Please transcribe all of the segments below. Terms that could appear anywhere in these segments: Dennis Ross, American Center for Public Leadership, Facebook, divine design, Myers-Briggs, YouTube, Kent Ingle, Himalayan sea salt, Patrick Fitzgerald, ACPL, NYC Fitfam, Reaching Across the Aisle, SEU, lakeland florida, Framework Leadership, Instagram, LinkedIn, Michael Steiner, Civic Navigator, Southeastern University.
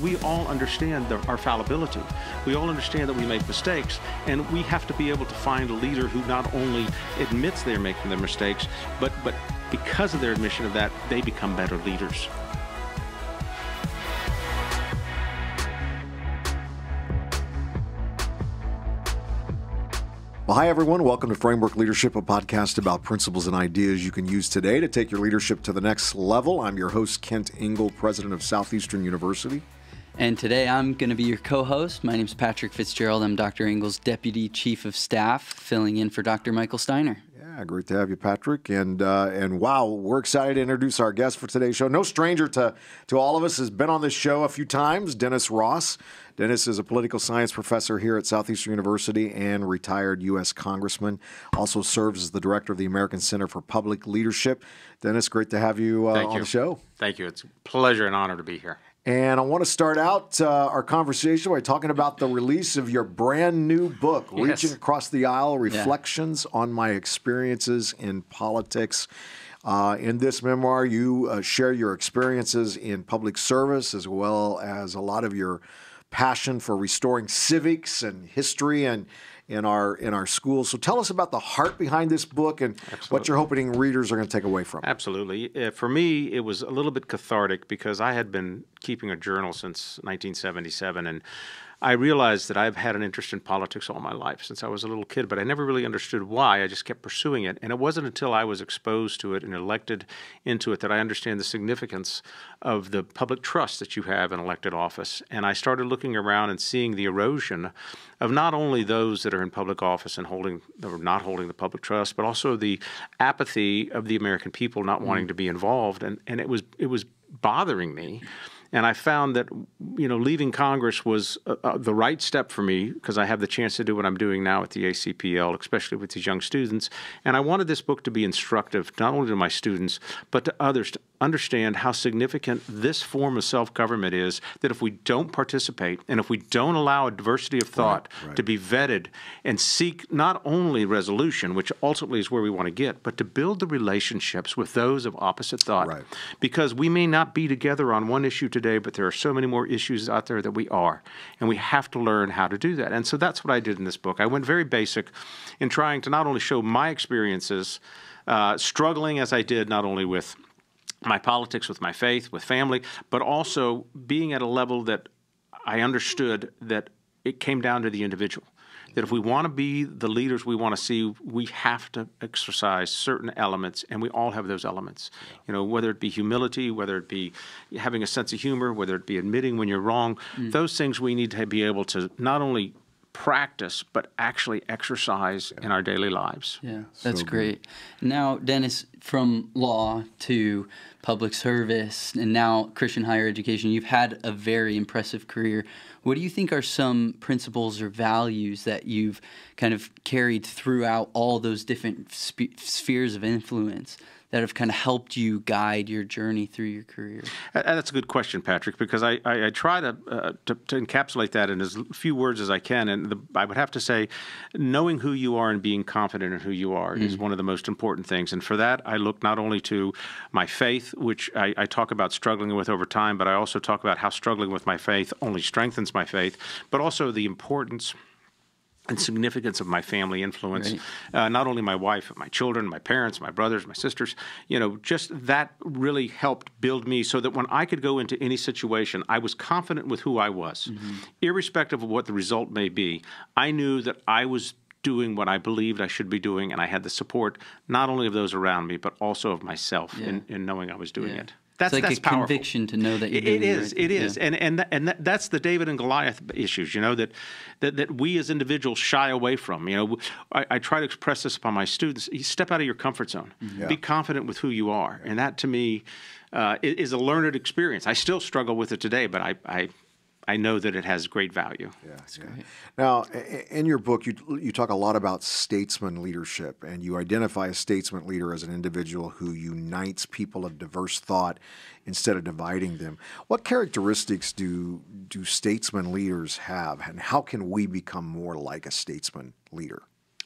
we all understand our fallibility. We all understand that we make mistakes, and we have to be able to find a leader who not only admits they're making their mistakes, but because of their admission of that, they become better leaders. Well, hi, everyone. Welcome to Framework Leadership, a podcast about principles and ideas you can use today to take your leadership to the next level. I'm your host, Kent Ingle, president of Southeastern University. And today I'm going to be your co-host. My name is Patrick Fitzgerald. I'm Dr. Ingle's deputy chief of staff, filling in for Dr. Michael Steiner. Yeah, great to have you, Patrick. And wow, we're excited to introduce our guest for today's show. No stranger to all of us, has been on this show a few times, Dennis Ross. Dennis is a political science professor here at Southeastern University and retired U.S. Congressman. Also serves as the director of the American Center for Public Leadership. Dennis, great to have you on the show. Thank you. It's a pleasure and honor to be here. And I want to start out our conversation by talking about the release of your brand new book, yes, Reaching Across the Aisle, Reflections on My Experiences in Politics. In this memoir, you share your experiences in public service as well as a lot of your passion for restoring civics and history and in our schools. So tell us about the heart behind this book and what you're hoping readers are going to take away from it. Absolutely. For me, it was a little bit cathartic because I had been keeping a journal since 1977, and I realized that I've had an interest in politics all my life since I was a little kid, but I never really understood why. I just kept pursuing it, and it wasn't until I was exposed to it and elected into it that I understand the significance of the public trust that you have in elected office. And I started looking around and seeing the erosion of not only those that are in public office and not holding the public trust, but also the apathy of the American people not wanting to be involved. And it was bothering me. And I found that, you know, leaving Congress was the right step for me because I have the chance to do what I'm doing now at the ACPL, especially with these young students. And I wanted this book to be instructive, not only to my students, but to others, to understand how significant this form of self-government is, that if we don't participate and if we don't allow a diversity of thought to be vetted and seek not only resolution, which ultimately is where we want to get, but to build the relationships with those of opposite thought. Right. Because we may not be together on one issue today, but there are so many more issues out there that we are, and we have to learn how to do that. And so that's what I did in this book. I went very basic in trying to not only show my experiences, struggling as I did not only with my politics, with my faith, with family, but also being at a level that I understood that it came down to the individual. That if we want to be the leaders we want to see, we have to exercise certain elements, and we all have those elements. Yeah. You know, whether it be humility, whether it be having a sense of humor, whether it be admitting when you're wrong, those things we need to be able to not only practice, but actually exercise in our daily lives. Yeah, that's so great. Now, Dennis, from law to public service and now Christian higher education, you've had a very impressive career. What do you think are some principles or values that you've kind of carried throughout all those different spheres of influence that have kind of helped you guide your journey through your career? That's a good question, Patrick, because I try to encapsulate that in as few words as I can. And I would have to say, knowing who you are and being confident in who you are is one of the most important things. And for that, I look not only to my faith, which I talk about struggling with over time, but I also talk about how struggling with my faith only strengthens my faith, but also the importance and significance of my family influence, not only my wife, but my children, my parents, my brothers, my sisters. You know, just that really helped build me so that when I could go into any situation, I was confident with who I was. Irrespective of what the result may be, I knew that I was doing what I believed I should be doing, and I had the support not only of those around me, but also of myself in knowing I was doing it. That's, it's like that's a powerful conviction to know that you're doing it. It is. And that's the David and Goliath issues, you know, that we as individuals shy away from. You know, I try to express this upon my students. You step out of your comfort zone. Be confident with who you are. And that, to me, is a learned experience. I still struggle with it today, but I know that it has great value. Yeah. Now, in your book, you talk a lot about statesman leadership, and you identify a statesman leader as an individual who unites people of diverse thought instead of dividing them. What characteristics do statesman leaders have, and how can we become more like a statesman leader?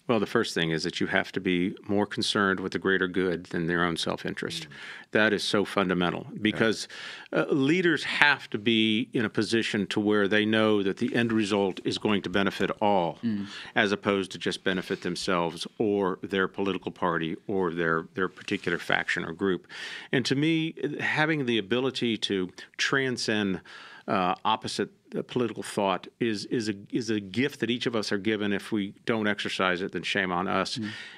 Well, the first thing is that you have to be more concerned with the greater good than their own self-interest. Mm-hmm. That is so fundamental because leaders have to be in a position to where they know that the end result is going to benefit all as opposed to just benefit themselves or their political party or their particular faction or group. And to me, having the ability to transcend opposite political thought is a gift that each of us are given. If we don't exercise it, then shame on us.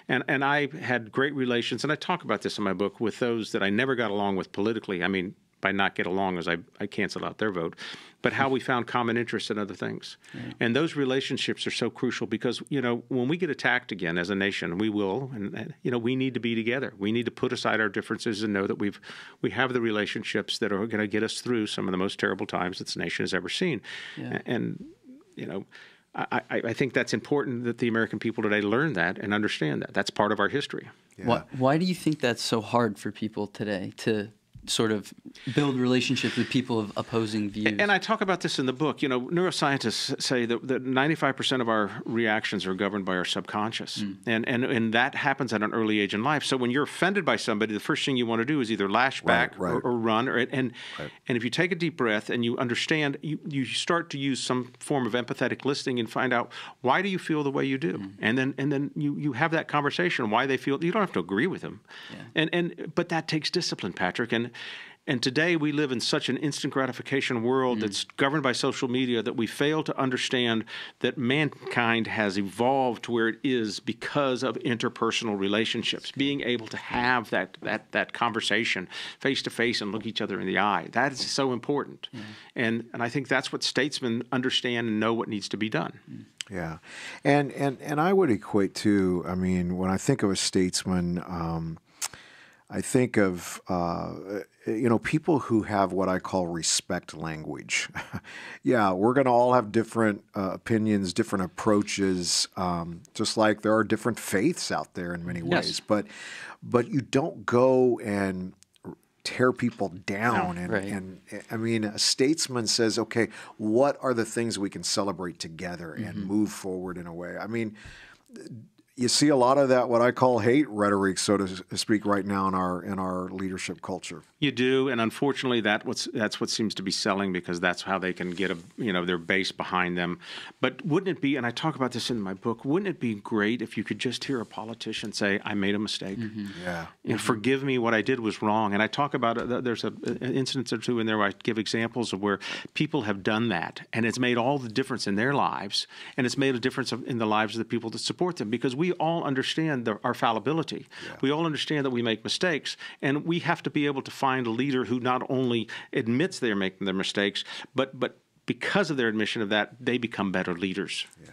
Mm. And I had great relations, and I talk about this in my book, with those that I never got along with politically. I mean, by not get along as I canceled out their vote, but how we found common interests in other things. Yeah. And those relationships are so crucial because, you know, when we get attacked again as a nation, we will, and you know, we need to be together. We need to put aside our differences and know that we have the relationships that are going to get us through some of the most terrible times that this nation has ever seen. Yeah. And, you know, I think that's important that the American people today learn that and understand that. That's part of our history. Yeah. Why do you think that's so hard for people today to sort of build relationships with people of opposing views? And I talk about this in the book. You know, neuroscientists say that 95% of our reactions are governed by our subconscious. Mm. And that happens at an early age in life. So when you're offended by somebody, the first thing you want to do is either lash back or run. And if you take a deep breath and you understand, you start to use some form of empathetic listening and find out, why do you feel the way you do? Mm. And then you have that conversation, why they feel. You don't have to agree with them. Yeah. But that takes discipline, Patrick. And today we live in such an instant gratification world that's governed by social media that we fail to understand that mankind has evolved to where it is because of interpersonal relationships, being able to have that conversation face to face and look each other in the eye. That is so important. Mm. And I think that's what statesmen understand and know what needs to be done. Mm. Yeah. And I would equate to, I mean, when I think of a statesman, I think of, you know, people who have what I call respect language. Yeah, we're going to all have different opinions, different approaches, just like there are different faiths out there in many ways. But you don't go and tear people down. No, and I mean, a statesman says, okay, what are the things we can celebrate together and move forward in a way? I mean, you see a lot of that, what I call hate rhetoric, so to speak, right now in our leadership culture. You do, and unfortunately, that's what seems to be selling because that's how they can get their base behind them. But wouldn't it be? And I talk about this in my book. Wouldn't it be great if you could just hear a politician say, "I made a mistake. Forgive me. What I did was wrong." And I talk about there's an instance or two in there where I give examples of where people have done that, and it's made all the difference in their lives, and it's made a difference in the lives of the people that support them because we all understand our fallibility. Yeah. We all understand that we make mistakes, and we have to be able to find a leader who not only admits they're making their mistakes, but because of their admission of that, they become better leaders. Yeah.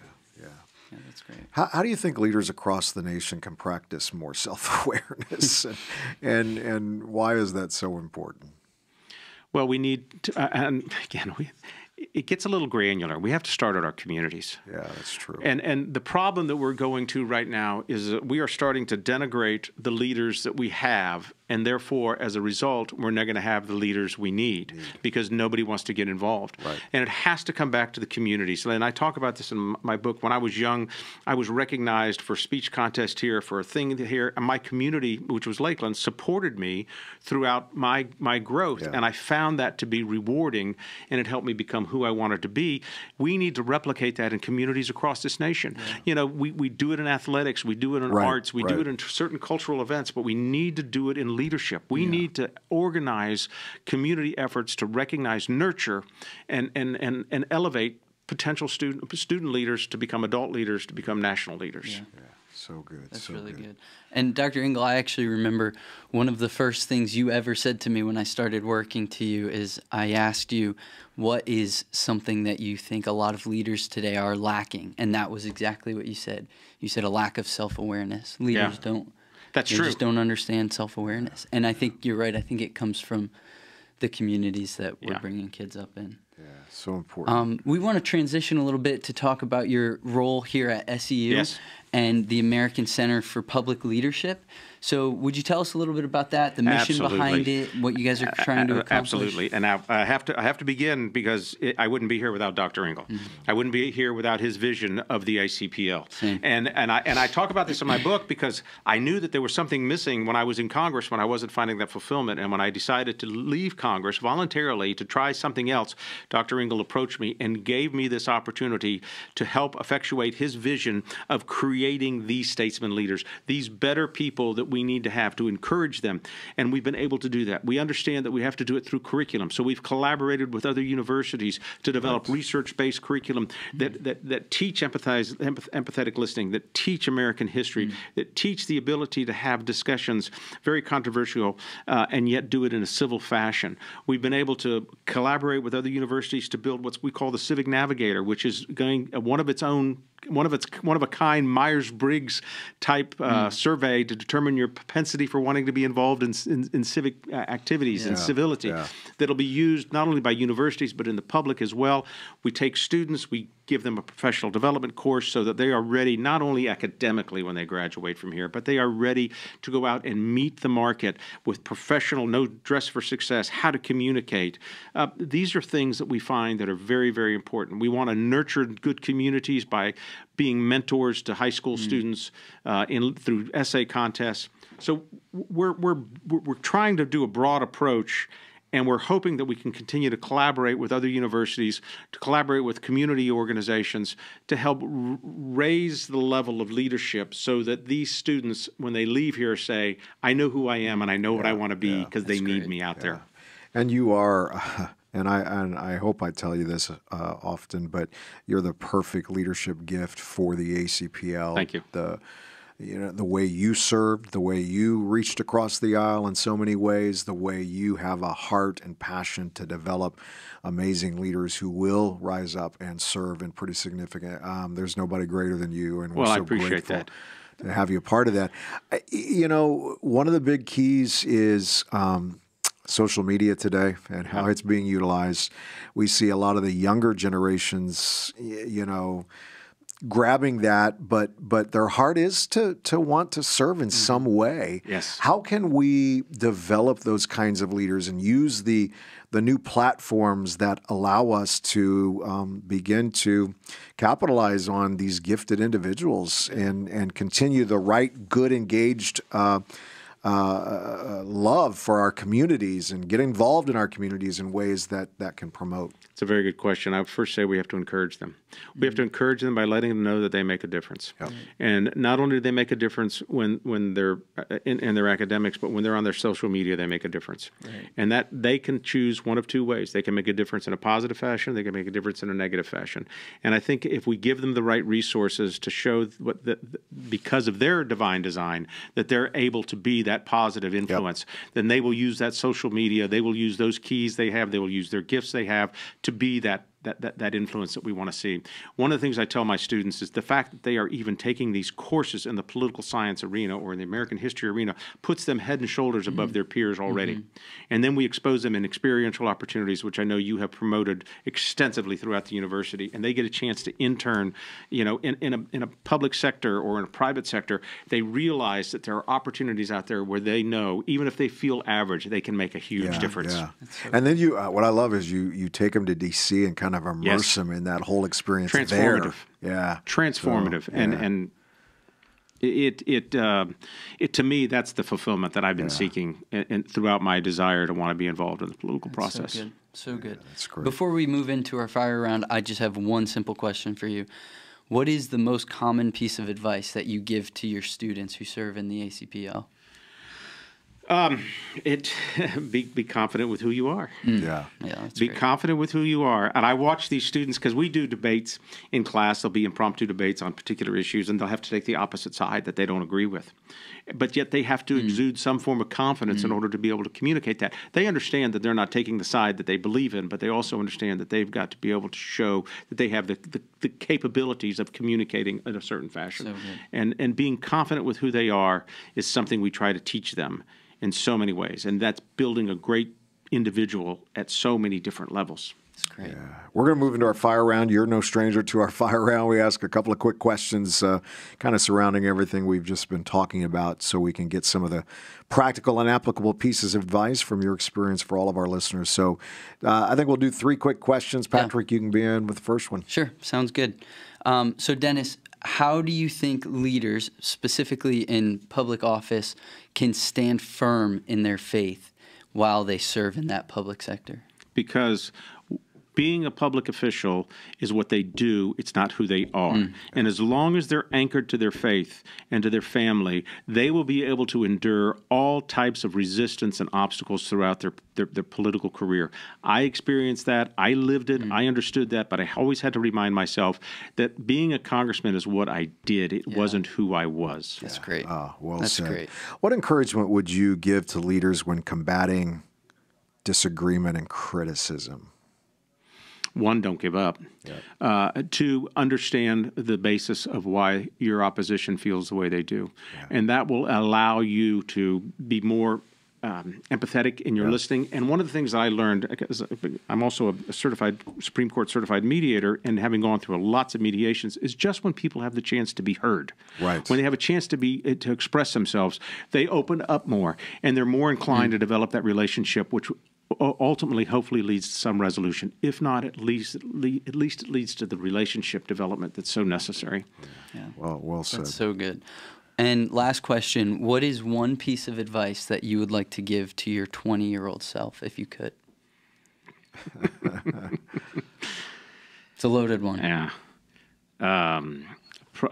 Yeah, that's great. How do you think leaders across the nation can practice more self-awareness, and why is that so important? Well, we need to, and again, it gets a little granular. We have to start at our communities. Yeah, that's true. And the problem that we're going to right now is that we are starting to denigrate the leaders that we have, and therefore, as a result, we're not going to have the leaders we need because nobody wants to get involved. Right. And it has to come back to the communities. And I talk about this in my book. When I was young, I was recognized for speech contest here, for a thing here. And my community, which was Lakeland, supported me throughout my growth. Yeah. And I found that to be rewarding, and it helped me become who I wanted to be. We need to replicate that in communities across this nation. Yeah. You know, we do it in athletics, we do it in arts, we do it in certain cultural events, but we need to do it in leadership. We need to organize community efforts to recognize, nurture, and elevate potential student leaders to become adult leaders, to become national leaders. Yeah. Yeah. So good. That's so really good. And Dr. Ingle, I actually remember one of the first things you ever said to me when I started working to you is I asked you, what is something that you think a lot of leaders today are lacking? And that was exactly what you said. You said a lack of self-awareness. Leaders don't. That's true. They just don't understand self-awareness. And I think you're right. I think it comes from the communities that we're bringing kids up in. Yeah, So important. We want to transition a little bit to talk about your role here at SEU and the American Center for Public Leadership. So would you tell us a little bit about that, the mission behind it, what you guys are trying to accomplish? Absolutely. And I have to begin because I wouldn't be here without Dr. Ingle. Mm-hmm. I wouldn't be here without his vision of the ICPL. Same. And I talk about this in my book because I knew that there was something missing when I was in Congress, when I wasn't finding that fulfillment. And when I decided to leave Congress voluntarily to try something else, Dr. Ingle approached me and gave me this opportunity to help effectuate his vision of creating these statesman leaders, these better people that we need to have to encourage them. And we've been able to do that. We understand that we have to do it through curriculum. So we've collaborated with other universities to develop research-based curriculum that teach empathetic listening, that teach American history, that teach the ability to have discussions, very controversial, and yet do it in a civil fashion. We've been able to collaborate with other universities to build what we call the Civic Navigator, which is going one of a kind Myers-Briggs type survey to determine your propensity for wanting to be involved in civic activities and civility that'll be used not only by universities but in the public as well. We take students, we give them a professional development course so that they are ready not only academically when they graduate from here, but they are ready to go out and meet the market with professional, no dress for success, how to communicate. These are things that we find that are very, very important. We want to nurture good communities by being mentors to high school students through essay contests. So we're trying to do a broad approach, and we're hoping that we can continue to collaborate with other universities, to collaborate with community organizations, to help raise the level of leadership so that these students, when they leave here, say, I know who I am and I know what I want to be because they need me out there. And you are... And I hope I tell you this often, but you're the perfect leadership gift for the ACPL. Thank you. The way you served, the way you reached across the aisle in so many ways, the way you have a heart and passion to develop amazing leaders who will rise up and serve in pretty significant. There's nobody greater than you, and we're so grateful. Well, I appreciate that. To have you a part of that. You know, one of the big keys is social media today and how it's being utilized. We see a lot of the younger generations, you know, grabbing that, but their heart is to want to serve in some way. Yes. How can we develop those kinds of leaders and use the new platforms that allow us to begin to capitalize on these gifted individuals and continue the right, good, engaged love for our communities and get involved in our communities in ways that can promote? It's a very good question. I would first say we have to encourage them. We have to encourage them by letting them know that they make a difference. Yep. And not only do they make a difference when they're in their academics, but when they're on their social media, they make a difference. Right. And that they can choose one of two ways. They can make a difference in a positive fashion. They can make a difference in a negative fashion. And I think if we give them the right resources to show because of their divine design, that they're able to be that positive influence, then they will use that social media, they will use those keys they have, they will use their gifts they have to be that influence that we want to see. One of the things I tell my students is the fact that they are even taking these courses in the political science arena or in the American history arena puts them head and shoulders above their peers already. And then we expose them in experiential opportunities, which I know you have promoted extensively throughout the university, and they get a chance to intern, you know, in a public sector or in a private sector. They realize that there are opportunities out there where they know, even if they feel average, they can make a huge difference. Yeah. So and then you, what I love is you take them to D.C. and kind of immerse them in that whole experience. Transformative, transformative, so, and it to me, that's the fulfillment that I've been seeking and throughout my desire to want to be involved in the political process. So good, so good. That's great. Before we move into our fire round, I just have one simple question for you. What is the most common piece of advice that you give to your students who serve in the ACPL? Be confident with who you are. Be great. Confident with who you are. And I watch these students because we do debates in class. There'll be impromptu debates on particular issues, and they'll have to take the opposite side that they don't agree with. But yet they have to exude some form of confidence in order to be able to communicate that. They understand that they're not taking the side that they believe in, but they also understand that they've got to be able to show that they have the capabilities of communicating in a certain fashion. So and being confident with who they are is something we try to teach them in so many ways, and that's building a great individual at so many different levels. That's great. Yeah. We're going to move into our fire round. You're no stranger to our fire round. We ask a couple of quick questions kind of surrounding everything we've just been talking about so we can get some of the practical and applicable pieces of advice from your experience for all of our listeners. So I think we'll do three quick questions. Patrick, you can be in with the first one. Sure. Sounds good. So Dennis, how do you think leaders, specifically in public office, can stand firm in their faith while they serve in that public sector? Because being a public official is what they do. It's not who they are. Mm. And as long as they're anchored to their faith and to their family, they will be able to endure all types of resistance and obstacles throughout their political career. I experienced that. I lived it. I understood that. But I always had to remind myself that being a congressman is what I did. It wasn't who I was. That's great. Well said. That's great. What encouragement would you give to leaders when combating disagreement and criticism? One, don't give up. Yeah. Two, understand the basis of why your opposition feels the way they do. Yeah. And that will allow you to be more empathetic in your listening. And one of the things I learned, I'm also a certified Supreme Court certified mediator, and having gone through lots of mediations, is just when people have the chance to be heard, right? When they have a chance to express themselves, they open up more, and they're more inclined to develop that relationship, which ultimately, hopefully, leads to some resolution. If not, at least it leads to the relationship development that's so necessary. Yeah. Well said. That's so good. And last question, what is one piece of advice that you would like to give to your 20-year-old self, if you could? It's a loaded one. Yeah.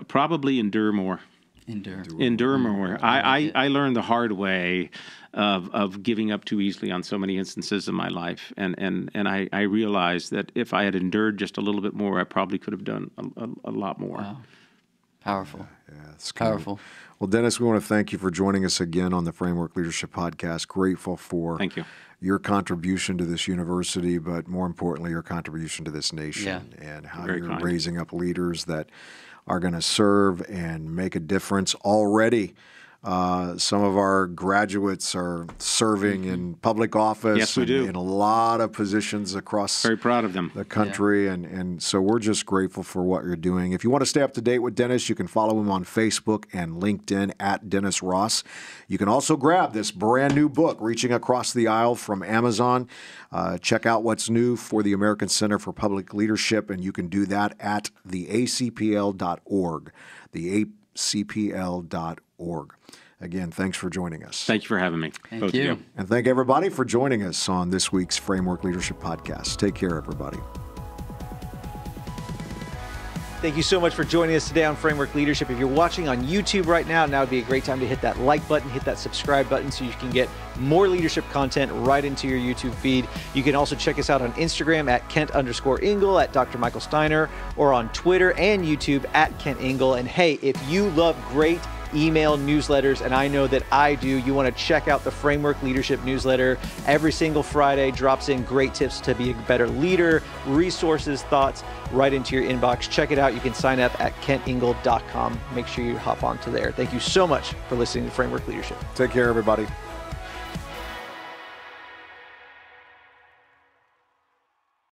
Probably endure more. Endure more. I learned the hard way of giving up too easily on so many instances in my life, and I realized that if I had endured just a little bit more, I probably could have done a lot more. Wow. Powerful. Yeah, it's powerful. Well, Dennis, we want to thank you for joining us again on the Framework Leadership Podcast. Grateful for your contribution to this university, but more importantly, your contribution to this nation and how you're raising up leaders that are going to serve and make a difference already. Some of our graduates are serving in public office in a lot of positions across the country. And so we're just grateful for what you're doing. If you want to stay up to date with Dennis, you can follow him on Facebook and LinkedIn at Dennis Ross. You can also grab this brand new book, Reaching Across the Aisle, from Amazon. Check out what's new for the American Center for Public Leadership, and you can do that at theacpl.org. theacpl.org. Again, thanks for joining us. Thank you for having me. Thank you. And thank everybody for joining us on this week's Framework Leadership Podcast. Take care, everybody. Thank you so much for joining us today on Framework Leadership. If you're watching on YouTube right now, now would be a great time to hit that like button, hit that subscribe button so you can get more leadership content right into your YouTube feed. You can also check us out on Instagram at Kent_Ingle, at Dr. Michael Steiner, or on Twitter and YouTube at Kent Ingle. And hey, if you love great email newsletters, and I know that I do, you want to check out the Framework Leadership newsletter. Every single Friday drops in great tips to be a better leader, resources, thoughts right into your inbox. Check it out. You can sign up at kentingle.com. Make sure you hop onto there. Thank you so much for listening to Framework Leadership. Take care, everybody.